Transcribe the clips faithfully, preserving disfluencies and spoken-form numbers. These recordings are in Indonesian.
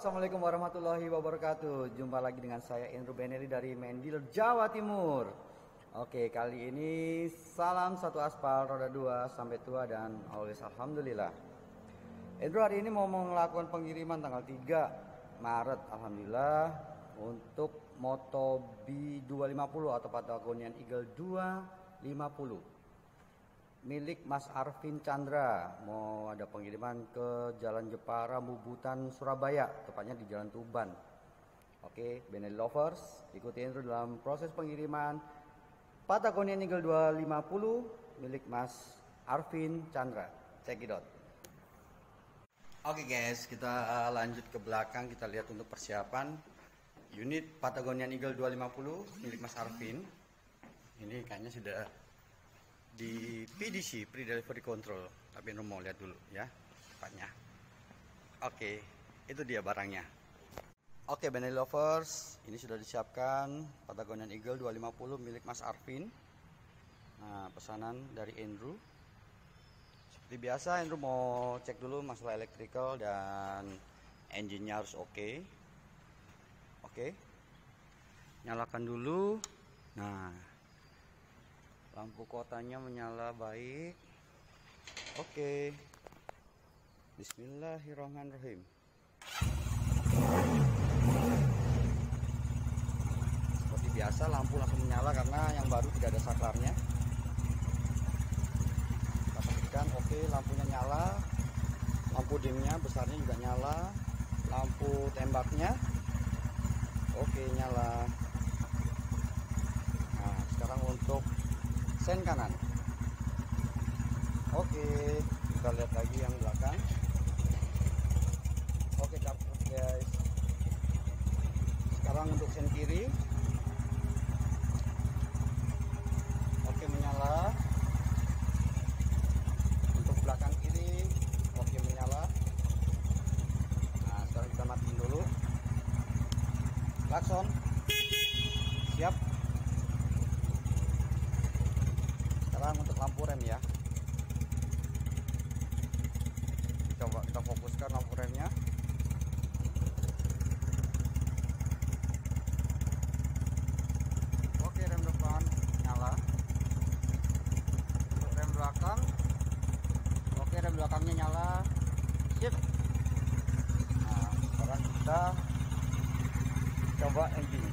Assalamualaikum warahmatullahi wabarakatuh. Jumpa lagi dengan saya Indro Benelli dari main dealer Jawa Timur. Oke, kali ini salam satu aspal, roda dua sampai tua dan always alhamdulillah. Indro hari ini mau melakukan pengiriman tanggal tiga Maret alhamdulillah untuk moto B dua lima nol atau Patagonian Eagle dua lima nol milik Mas Arvin Chandra. Mau ada pengiriman ke Jalan Jepara, Bubutan, Surabaya, tepatnya di Jalan Tuban. Oke, Benelli lovers, ikuti Indro dalam proses pengiriman Patagonian Eagle dua lima nol milik Mas Arvin Chandra. Check it out. Oke guys, kita lanjut ke belakang, kita lihat untuk persiapan unit Patagonian Eagle dua lima nol milik Mas Arvin. Ini kayaknya sudah di P D C, pre-delivery control, tapi Indro mau lihat dulu ya tepatnya. Oke, itu dia barangnya. Oke Benelli lovers, ini sudah disiapkan Patagonian Eagle dua lima nol milik Mas Arvin. Nah, pesanan dari Indro. Seperti biasa Indro mau cek dulu masalah electrical dan engine-nya harus oke. Okay. Oke, okay. Nyalakan dulu. Nah, lampu kotanya menyala baik. Oke. Bismillahirrahmanirrahim. Seperti biasa lampu langsung menyala karena yang baru tidak ada saklarnya. Kita pastikan oke, lampunya nyala. Lampu dimnya besarnya juga nyala. Lampu tembaknya oke, nyala. Nah, sekarang untuk sen kanan. Oke, kita lihat lagi yang belakang. Oke, dapur guys. Sekarang untuk sen kiri. Oke, menyala. Untuk belakang kiri, oke, menyala. Nah, sekarang kita matiin dulu. Klakson. Siap. Untuk lampu rem ya, coba kita fokuskan lampu remnya. Oke, rem depan nyala. Untuk rem belakang, oke, rem belakangnya nyala. Sip. Nah, sekarang kita coba engine.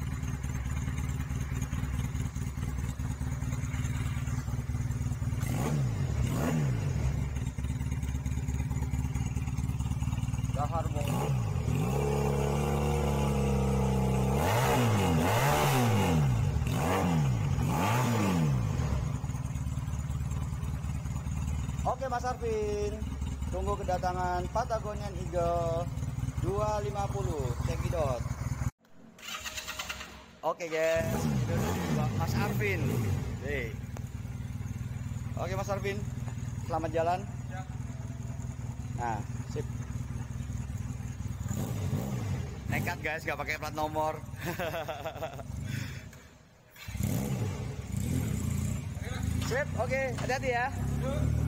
Oke Mas Arvin, tunggu kedatangan Patagonian Eagle dua lima nol, cekidot. Oke guys, Mas Arvin. Hey. Oke Mas Arvin, selamat jalan. Nah, sip. Nekat guys, gak pakai plat nomor. Sip, oke, hati-hati ya.